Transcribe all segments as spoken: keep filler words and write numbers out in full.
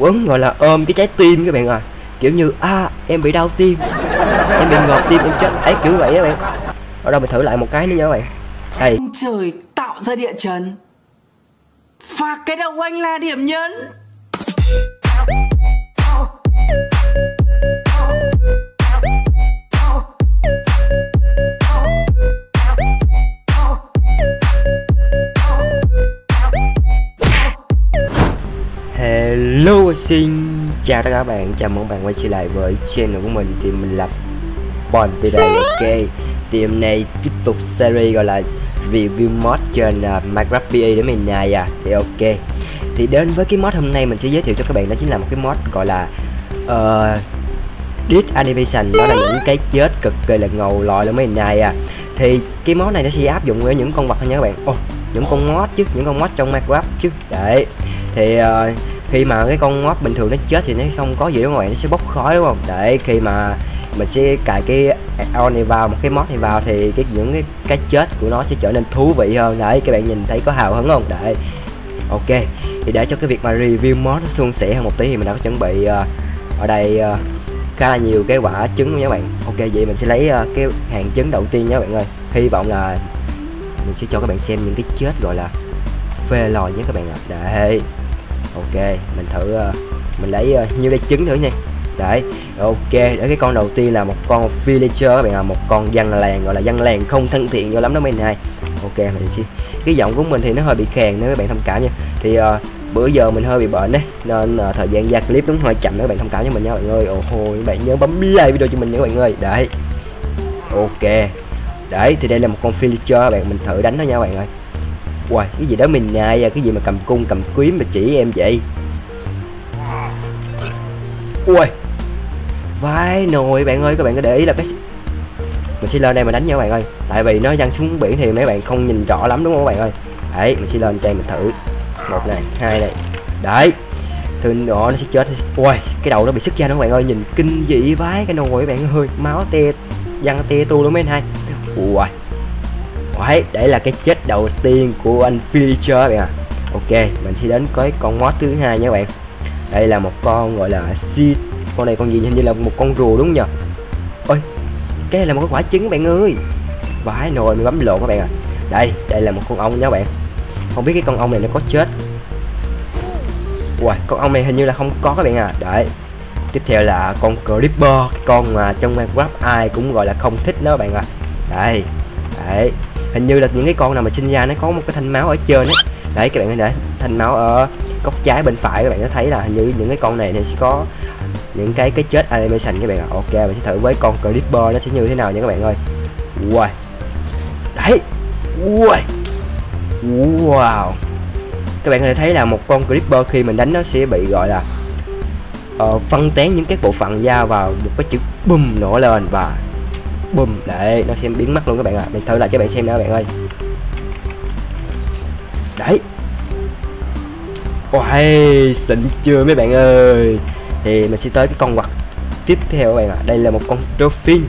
hưởng ứng gọi là ôm cái trái tim các bạn ơi. Kiểu như a à, em bị đau tim, em bị ngọt tim, em chết ấy, kiểu vậy các bạn. Ở đâu mình thử lại một cái nữa nha các bạn. Đây. Trời tạo ra địa chấn. Phạt cái đầu anh là điểm nhấn. Hello, xin chào tất cả các bạn, chào mừng các bạn quay trở lại với channel của mình. Thì mình là PONBI đây, ok. Thì hôm nay tiếp tục series gọi là review mod trên uh, Minecraft pê e để mình này à. Thì ok, thì đến với cái mod hôm nay mình sẽ giới thiệu cho các bạn, đó chính là một cái mod gọi là uh, Dead Animation. Đó là những cái chết cực kỳ là ngầu lòi lắm mình này à. Thì cái mod này nó sẽ áp dụng với những con vật thôi nha các bạn. Ồ, oh, những con mod chứ, những con mod trong Minecraft chứ. Đấy. Thì uh, khi mà cái con mod bình thường nó chết thì nó không có gì đâu ngoài, nó sẽ bốc khói đúng không? Đấy, khi mà mình sẽ cài cái add-on này vào, một cái mod này vào thì cái những cái, cái chết của nó sẽ trở nên thú vị hơn. Đấy, các bạn nhìn thấy có hào hứng không? Đấy. Ok, thì để cho cái việc mà review mod nó suôn sẻ hơn một tí thì mình đã có chuẩn bị uh, ở đây uh, khá là nhiều cái quả trứng nha các bạn. Ok, vậy mình sẽ lấy uh, cái hàng trứng đầu tiên nha các bạn ơi. Hy vọng là mình sẽ cho các bạn xem những cái chết gọi là phê lòi nhé các bạn ạ. Đấy. Ok, mình thử uh, mình lấy uh, nhiêu đây trứng thử nha. Đấy, ok, để cái con đầu tiên là một con villager các bạn ạ, một con dân làng gọi là dân làng không thân thiện vô lắm đó mấy này. Ok, mình xin. Cái giọng của mình thì nó hơi bị khàn nữa các bạn thông cảm nha. Thì uh, bữa giờ mình hơi bị bệnh đấy nên uh, thời gian ra clip đúng hơi chậm đó các bạn thông cảm cho mình nha các bạn ơi. Ồ hồ, các bạn nhớ bấm like video cho mình nha các bạn ơi. Đấy. Ok. Đấy, thì đây là một con villager các bạn, mình thử đánh nó nha các bạn ơi. Wow, cái gì đó mình nài, cái gì mà cầm cung cầm kiếm mà chỉ em vậy. Ui, vãi nồi bạn ơi, các bạn có để ý là cái mình sẽ lên đây mà đánh nha các bạn ơi, tại vì nó văng xuống biển thì mấy bạn không nhìn rõ lắm đúng không các bạn ơi. Đấy, mình sẽ lên đây mình thử một này, hai này, đấy, từ đó nó sẽ chết. Ui, cái đầu nó bị sức ra đó các bạn ơi, nhìn kinh dị vãi cái nồi các bạn ơi, máu te văng te tu luôn mấy hai. Ui, đấy, đấy là cái chết đầu tiên của anh Villager bạn ạ. Ok, mình sẽ đến với con mod thứ hai nha các bạn. Đây là một con gọi là shit, con này con gì hình như là một con rùa đúng nhờ. Ôi, cái này là một cái quả trứng bạn ơi. Vãi nồi, mình bấm lộn các bạn ạ. Đây, đây là một con ong nha các bạn. Không biết cái con ong này nó có chết. Wow, con ong này hình như là không có các bạn ạ. Đấy. Tiếp theo là con creeper, cái con mà trong Minecraft ai cũng gọi là không thích đó các bạn ạ. Đây. Đấy. Hình như là những cái con nào mà sinh ra nó có một cái thanh máu ở trên ấy. Đấy các bạn hãy để thanh máu ở góc trái bên phải, các bạn có thấy là hình như những cái con này thì sẽ có những cái cái chết animation các bạn ạ. Ok, mình sẽ thử với con creeper nó sẽ như thế nào nha các bạn ơi. Wow. Đấy. Wow. Wow. Các bạn có thể thấy là một con creeper khi mình đánh nó sẽ bị gọi là uh, phân tán những cái bộ phận da vào một cái chữ bùm nổ lên và bùm, để nó xem biến mất luôn các bạn ạ. À, mình thử lại cho các bạn xem nữa các bạn ơi. Đấy. Ôi, xịn chưa mấy bạn ơi. Thì mình sẽ tới cái con vật tiếp theo các bạn ạ. À, đây là một con dolphin.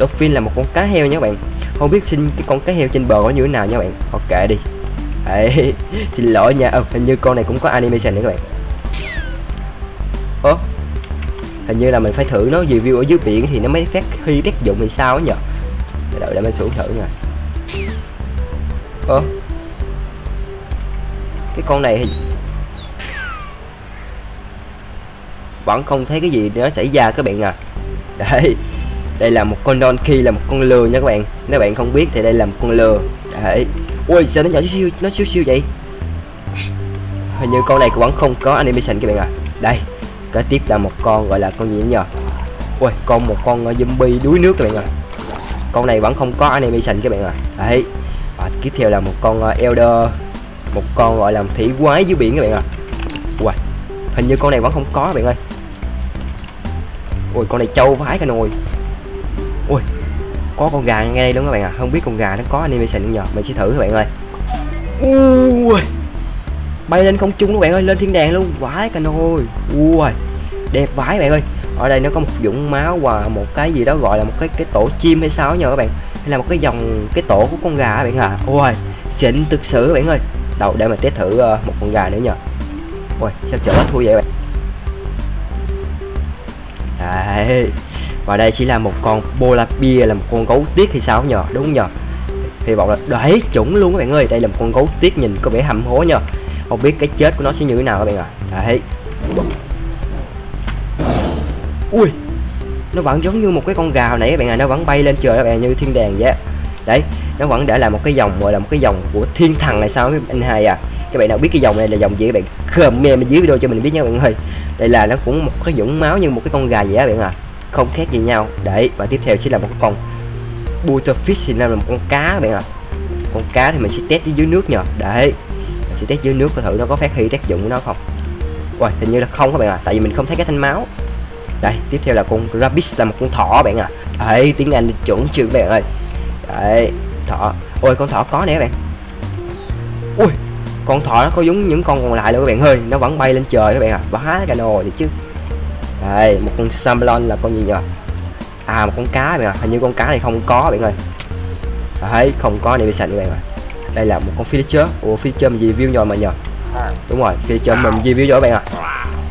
Dolphin là một con cá heo nha các bạn. Không biết xin cái con cá heo trên bờ có như thế nào nha các bạn. Ok kệ đi. Đấy. Xin lỗi nha. Ừ, hình như con này cũng có animation nữa các bạn. Ủa? Hình như là mình phải thử nó review ở dưới biển thì nó mới phát huy tác dụng thì sao ấy nhờ. Đợi để mình xuống thử nha. Ơ, cái con này thì vẫn không thấy cái gì nó xảy ra các bạn à. Đấy, đây là một con donkey, là một con lừa nha các bạn. Nếu bạn không biết thì đây là một con lừa. Đấy. Ui, sao nó nhỏ xíu, nó xíu xíu vậy. Hình như con này cũng vẫn không có animation các bạn à. Đây. Cái tiếp là một con gọi là con gì nhờ. Ôi, con một con zombie đuối nước các bạn ạ. Con này vẫn không có animation các bạn ạ. Đấy. Và tiếp theo là một con elder, một con gọi là thủy quái dưới biển các bạn ạ. Ôi, hình như con này vẫn không có các bạn ơi. Ôi, con này trâu vãi cả nồi. Ôi, có con gà ngay đây luôn các bạn ạ. Không biết con gà nó có animation không nhờ. Mình sẽ thử các bạn ơi. Ui, bay lên không trung các bạn ơi, lên thiên đàng luôn, vãi cả nồi. Ui, đẹp vãi bạn ơi. Ở đây nó có một vũng máu và một cái gì đó gọi là một cái cái tổ chim hay sao nhờ các bạn, hay là một cái dòng cái tổ của con gà bạn à. Ui, xịn thực sự bạn ơi. Đầu để mình test thử một con gà nữa nhờ. Ui, sao chở thua vậy bạn. Đấy. Và đây chỉ là một con polar bear, là một con gấu tuyết thì sao nhờ, đúng nhờ. Thì bọn là đấy, chuẩn luôn các bạn ơi. Đây là một con gấu tuyết nhìn có vẻ hầm hố nhờ. Không biết cái chết của nó sẽ như thế nào các bạn ạ. Đấy. Ui, nó vẫn giống như một cái con gà hồi nãy các bạn ạ, nó vẫn bay lên trời các bạn, như thiên đàng vậy. Đấy, nó vẫn để lại một cái dòng gọi là một cái dòng của thiên thần này sao anh hai à. Các bạn nào biết cái dòng này là dòng gì các bạn comment dưới video cho mình biết nha các bạn ơi. Đây là nó cũng một cái dũng máu như một cái con gà vậy các bạn ạ. Không khác gì nhau. Đấy, và tiếp theo sẽ là một cái con butterfish, thì là một con cá các bạn ạ. Con cá thì mình sẽ test dưới nước nhờ. Đấy, mình sẽ test dưới nước coi thử nó có phát huy tác dụng của nó không. Ôi, hình như là không các bạn ạ, tại vì mình không thấy cái thanh máu. Đây, tiếp theo là con rabbit, là một con thỏ bạn ạ. Đấy, tiếng Anh chuẩn chưa các bạn ơi. Đấy, thỏ. Ôi, con thỏ có nè các bạn. Ui, con thỏ nó có giống những con còn lại đâu các bạn ơi, nó vẫn bay lên trời các bạn ạ. Vá cà nồ thì chứ. Đây, một con samlon là con gì nhờ? À, một con cá bạn ạ. Hình như con cá này không có bạn ơi. Đấy, không có để bị sạch các bạn ạ. Đây là một con Fletcher. Ủa, Fletcher mình review rồi mà nhờ. Đúng rồi, Fletcher mình review rồi các bạn ạ.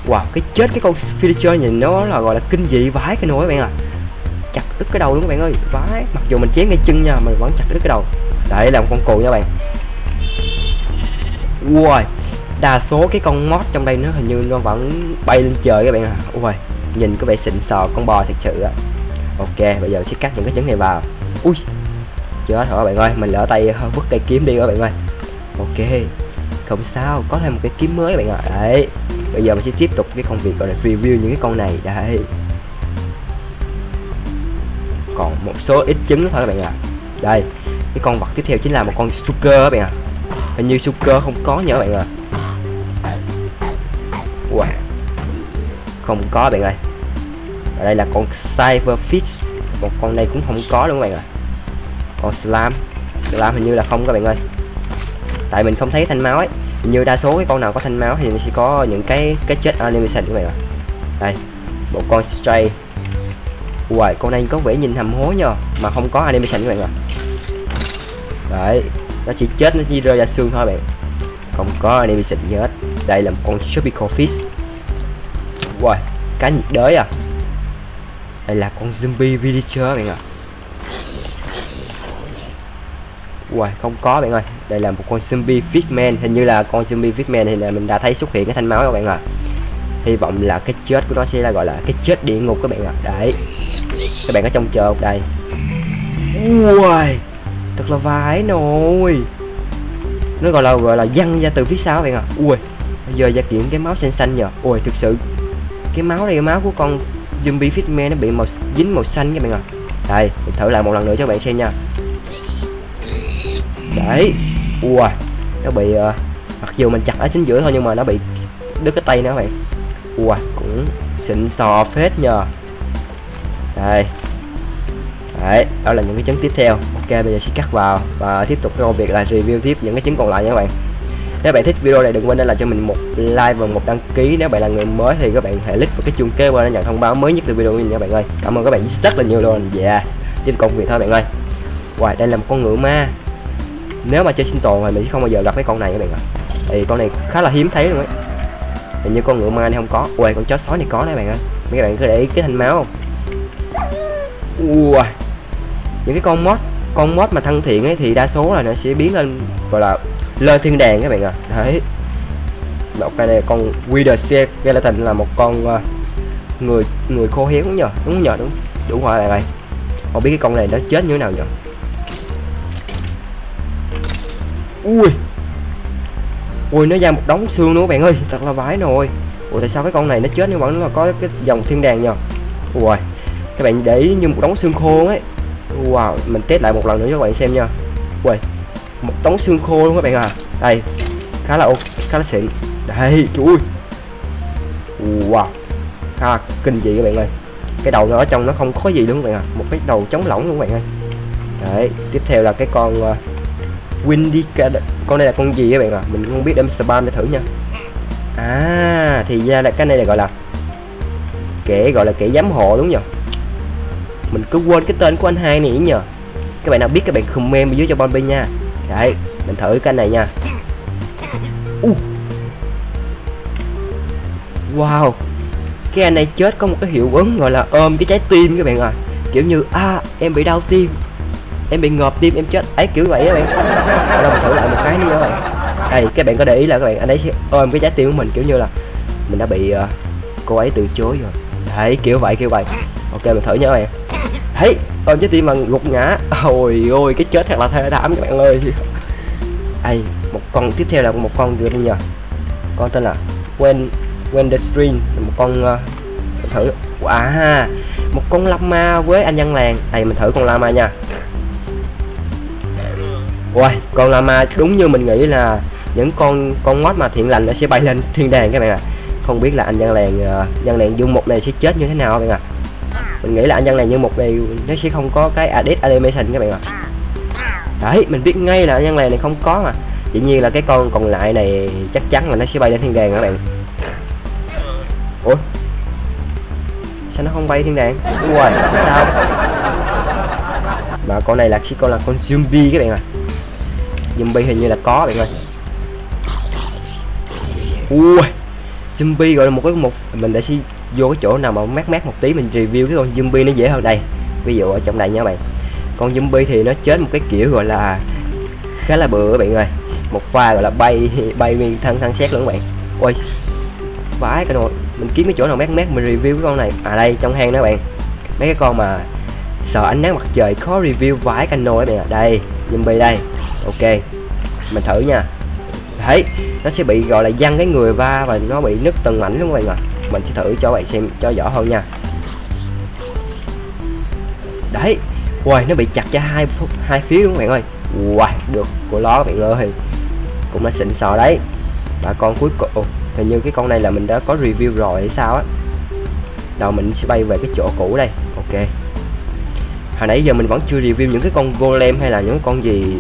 Wow, cái chết cái con Fletcher nhìn nó là gọi là kinh dị vãi cái nồi các bạn ạ. Chặt đứt cái đầu luôn các bạn ơi, vãi. Mặc dù mình chém ngay chân nha, mình vẫn chặt đứt cái đầu. Đấy là một con cừu nha các bạn. Wow, đa số cái con mod trong đây nó hình như nó vẫn bay lên trời các bạn ạ. Ui, nhìn có vẻ xịn sò, con bò thật sự ạ. Ok, bây giờ sẽ cắt những cái trứng này vào. Ui, chết rồi các bạn ơi, mình lỡ tay vứt cây kiếm đi các bạn ơi. Ok, không sao, có thêm một cái kiếm mới các bạn ạ. Đấy, bây giờ mình sẽ tiếp tục cái công việc gọi là review những cái con này. Đấy, còn một số ít trứng thôi các bạn ạ. Đây, cái con vật tiếp theo chính là một con sugar các bạn ạ. Hình như sugar không có nhớ bạn ạ. Wow, không có bạn ơi. Và đây là con cyberfish, một con này cũng không có đúng không bạn ạ. Con slime, slime hình như là không các bạn ơi, tại mình không thấy thanh máu ấy. Hình như đa số cái con nào có thanh máu thì mình sẽ có những cái cái chết animation các bạn ạ. Đây, một con stray. Wow, con này có vẻ nhìn hầm hố nhờ, mà không có animation các bạn ạ. Đấy, nó chỉ chết, nó chỉ rơi ra xương thôi bạn, không có animation gì hết. Đây là một con tropical fish. Wow, cá nhiệt đới à. Đây là con zombie villager bạn ạ. Wow, không có bạn ơi. Đây là một con zombie fishman, hình như là con zombie fishman thì là mình đã thấy xuất hiện cái thanh máu các bạn ạ. Hy vọng là cái chết của nó sẽ là gọi là cái chết địa ngục các bạn ạ. Đấy, các bạn có trông chờ đây. Wow, thật là vãi nồi, nó gọi là gọi là văng ra từ phía sau các bạn ạ. Ui, bây giờ ra kiểm cái máu xanh xanh nhờ. Ui, thực sự cái máu này, cái máu của con zombie fishman nó bị màu dính màu xanh các bạn ạ. Đây, mình thử lại một lần nữa cho các bạn xem nha. Đấy, ui, nó bị uh, mặc dù mình chặt ở chính giữa thôi nhưng mà nó bị đứt cái tay nữa các bạn. Ui, cũng xịn sò phết nhờ. Đây, đấy, đó là những cái trứng tiếp theo. Ok, bây giờ sẽ cắt vào và tiếp tục công việc là review tiếp những cái trứng còn lại nha các bạn. Nếu bạn thích video này đừng quên để lại cho mình một like và một đăng ký. Nếu bạn là người mới thì các bạn hãy click vào cái chuông kế bên để nhận thông báo mới nhất từ video của mình nha các bạn ơi. Cảm ơn các bạn rất là nhiều luôn. Dạ, tiếp công việc thôi bạn ơi. Wow, đây là một con ngựa ma. Nếu mà chơi sinh tồn thì mình sẽ không bao giờ gặp cái con này các bạn ạ. Thì con này khá là hiếm thấy luôn ấy. Hình như con ngựa ma này không có. Ui, con chó sói này có đấy bạn ơi. Mấy bạn có để ý cái thanh máu không? Ui, những cái con mod con mod mà thân thiện ấy thì đa số là nó sẽ biến lên gọi là lên thiên đàng các bạn ạ. Đấy, một cái này con Wither Skeleton là một con uh, người người khô héo nhờ, đúng nhờ, đúng đúng rồi này. Không biết cái con này nó chết như thế nào nhờ. Ui, ui, nó ra một đống xương nữa các bạn ơi, thật là vãi nồi. Ủa, tại sao cái con này nó chết nhưng vẫn là có cái dòng thiên đàng nhờ. Ui, các bạn để ý như một đống xương khô ấy. Wow, mình test lại một lần nữa cho các bạn xem nha. Ui, một đống xương khô luôn các bạn à. Đây, khá là ok, khá là xịn. Đây, ui, wow, khá là kinh dị các bạn ơi. Cái đầu nó ở trong nó không có gì luôn các bạn à, một cái đầu trống lỏng luôn các bạn ơi. Đấy, tiếp theo là cái con uh, Windy. Con này là con gì các bạn à, mình không biết, đem spam để thử nha. À, thì ra là cái này là gọi là kẻ gọi là kẻ giám hộ đúng nhỉ. Mình cứ quên cái tên của anh hai này nhờ. Các bạn nào biết các bạn comment bên dưới cho PONBI nha. Đấy, mình thử cái này nha. uh. Wow, Cái anh này chết có một cái hiệu ứng gọi là ôm cái trái tim các bạn ạ. Kiểu như à, em bị đau tim, em bị ngợp tim, em chết ấy, kiểu vậy các bạn. Ở đâu mình thử lại một cái nữa các bạn. Đây các bạn có để ý là các bạn, anh ấy sẽ ôm cái trái tim của mình, kiểu như là mình đã bị uh, cô ấy từ chối rồi. Đấy, kiểu vậy kiểu vậy. Ok mình thử nha các bạn. Thấy ôm trái tim mà gục ngã. Ôi ôi cái chết thật là thê thảm các bạn ơi. Đây, một con tiếp theo là một con gì nhờ, con tên là When When the Stream, một con uh, thử quả wow, một con lama với anh dân làng. Đây mình thử con lama nha. Ôi wow, con lama đúng như mình nghĩ là những con con mod mà thiện lành nó sẽ bay lên thiên đàng các bạn ạ. À, không biết là anh dân làng uh, dân làng dương mục này sẽ chết như thế nào các bạn ạ. À, mình nghĩ là anh dân làng dương mục này nó sẽ không có cái Dead Animation các bạn ạ. À, đấy mình biết ngay là anh dân làng này không có mà. Dĩ nhiên là cái con còn lại này chắc chắn là nó sẽ bay lên thiên đàng các bạn. Ủa sao nó không bay thiên đàng? Ui sao mà con này là chỉ con là con zombie các bạn ạ. À, zombie hình như là có bạn ơi. Ui zombie gọi là một cái một mình đã sẽ vô cái chỗ nào mà mát mát một tí mình review cái con zombie nó dễ hơn. Đây ví dụ ở trong đây nha bạn, con zombie thì nó chết một cái kiểu gọi là khá là bựa các bạn ơi, một pha gọi là bay bay nguyên thân thân xét luôn các bạn. Ui vãi cái nồi, mình kiếm cái chỗ nào mát mát mình review cái con này. À đây trong hang đó bạn, mấy cái con mà sợ ánh nắng mặt trời khó review vãi cái nồi các bạn. Đây zombie đây, ok mình thử nha. Đấy nó sẽ bị gọi là văng cái người va và nó bị nứt từng mảnh luôn các bạn ạ. Mình sẽ thử cho bạn xem cho rõ hơn nha. Đấy ui nó bị chặt cho hai phút hai phía luôn các bạn ơi. Wow, được của nó các bạn ơi, cũng đã xịn sò đấy. Và con cuối cùng hình như cái con này là mình đã có review rồi hay sao á. Đầu mình sẽ bay về cái chỗ cũ đây. Ok hồi nãy giờ mình vẫn chưa review những cái con golem hay là những con gì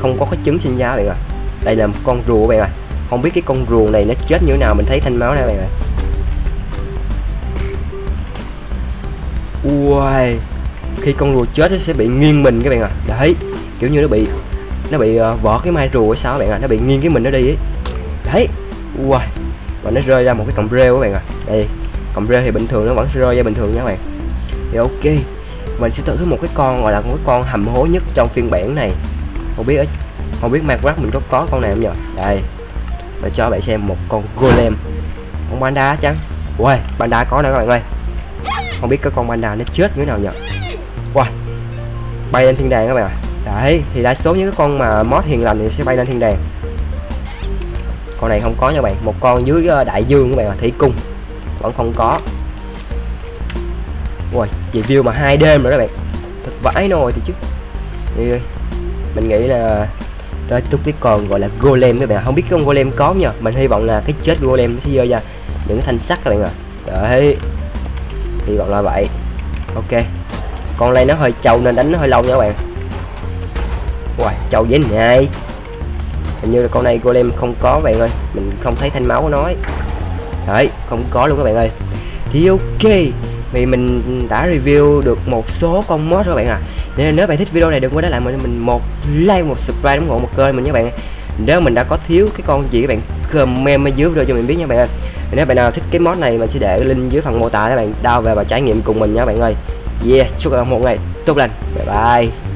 không có cái trứng sinh giá bạn ạ. Đây là một con rùa các bạn ạ. Không biết cái con rùa này nó chết như thế nào, mình thấy thanh máu này bạn ạ. Ui khi con rùa chết nó sẽ bị nghiêng mình các bạn ạ. Đấy kiểu như nó bị nó bị uh, vỡ cái mai rùa hay sao bạn ạ. Nó bị nghiêng cái mình nó đi ấy. Đấy wow, và nó rơi ra một cái cọng rêu các bạn ạ. Đây cọng rêu thì bình thường nó vẫn rơi ra bình thường nha các bạn. Thì ok mình sẽ thử một cái con gọi là một cái con hầm hố nhất trong phiên bản này. Không biết không biết Minecraft mình có có con này không nhờ. Đây mình cho bạn xem một con golem, con panda chăng. Ui panda có nữa các bạn ơi. Không biết cái con panda nó chết như thế nào nhờ. Wow bay lên thiên đàng các bạn ạ. Đấy thì đa số những cái con mà mod hiền lành thì sẽ bay lên thiên đàng. Con này không có nha bạn, một con dưới đại dương các bạn là thủy cung vẫn không có. Ui review mà hai đêm nữa các bạn, thật vãi nồi thì chứ. Thì mình nghĩ là tới chút cái con gọi là golem các bạn, không biết cái con golem có nha. Mình hy vọng là cái chết của golem sẽ rơi ra những cái thanh sắt các bạn ạ. Đấy hy vọng là vậy. Ok con này nó hơi trâu nên đánh nó hơi lâu nha các bạn. Wow, trâu dễ nhai. Hình như là con này golem không có bạn ơi, mình không thấy thanh máu của nó. Đấy không có luôn các bạn ơi. Thì ok vì mình đã review được một số con mod các bạn ạ. À, nên nếu bạn thích video này đừng quên để lại mình mình một like, một subscribe ủng hộ một kênh mình nhé bạn. Nếu mình đã có thiếu cái con gì các bạn comment ở dưới video cho mình biết nha bạn ơi. Nếu bạn nào thích cái mod này mình sẽ để link dưới phần mô tả để bạn download về và trải nghiệm cùng mình nha bạn ơi. Yeah, chúc các bạn một ngày tốt lành. Bye bye.